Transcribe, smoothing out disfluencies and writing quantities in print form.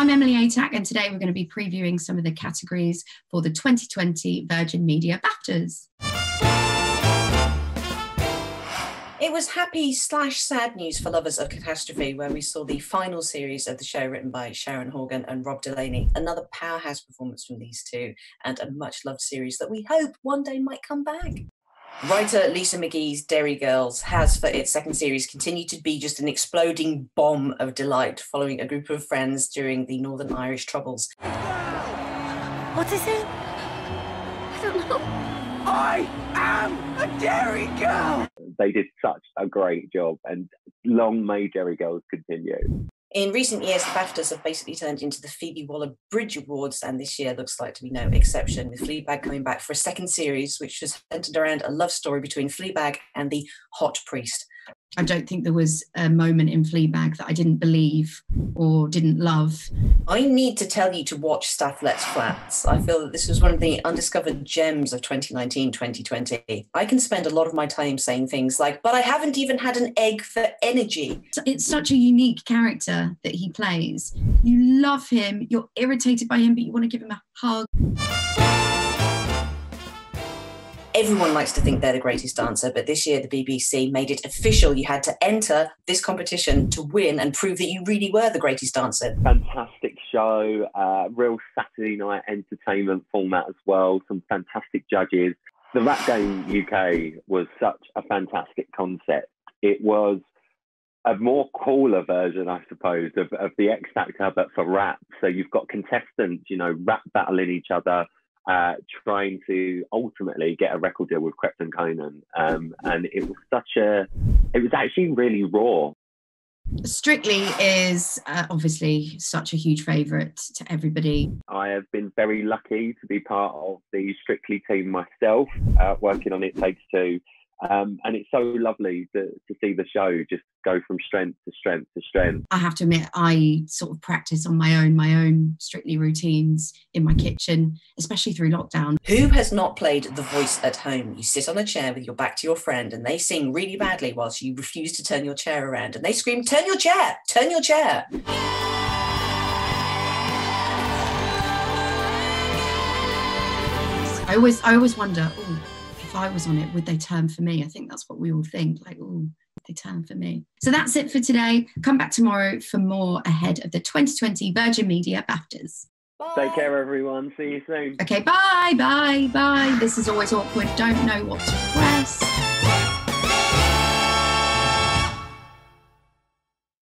I'm Emily Atack, and today we're going to be previewing some of the categories for the 2020 Virgin Media BAFTAs. It was happy/sad news for lovers of Catastrophe, where we saw the final series of the show written by Sharon Horgan and Rob Delaney. Another powerhouse performance from these two, and a much-loved series that we hope one day might come back. Writer Lisa McGee's Derry Girls has, for its second series, continued to be just an exploding bomb of delight, following a group of friends during the Northern Irish Troubles. What is it? I don't know. I am a Derry Girl! They did such a great job, and long may Derry Girls continue. In recent years, the BAFTAs have basically turned into the Phoebe Waller Bridge Awards, and this year looks like to be no exception, with Fleabag coming back for a second series, which was centered around a love story between Fleabag and the hot priest. I don't think there was a moment in Fleabag that I didn't believe or didn't love. I need to tell you to watch Stath Lets Flats. I feel that this was one of the undiscovered gems of 2019-2020. I can spend a lot of my time saying things like, but I haven't even had an egg for energy. It's such a unique character that he plays. You love him, you're irritated by him, but you want to give him a hug. Everyone likes to think they're the greatest dancer, but this year the BBC made it official. You had to enter this competition to win and prove that you really were the greatest dancer. Fantastic show, real Saturday night entertainment format as well, some fantastic judges. The Rap Game UK was such a fantastic concept. It was a more cooler version, I suppose, of the X Factor, but for rap. So you've got contestants, you know, rap battling each other, trying to ultimately get a record deal with Krept and Konan. And it was it was actually really raw. Strictly is obviously such a huge favourite to everybody. I have been very lucky to be part of the Strictly team myself, working on It Takes Two. And it's so lovely to see the show just go from strength to strength to strength. I have to admit, I sort of practice on my own Strictly routines in my kitchen, especially through lockdown. Who has not played The Voice at home? You sit on a chair with your back to your friend and they sing really badly whilst you refuse to turn your chair around, and they scream, "Turn your chair! Turn your chair!" I always wonder, ooh, if I was on it, would they turn for me? I think that's what we all think, like, oh, they turn for me. So that's it for today. Come back tomorrow for more ahead of the 2020 Virgin Media BAFTAs. Bye. Take care, everyone. See you soon. Okay, bye. This is Always Awkward. Don't know what to press.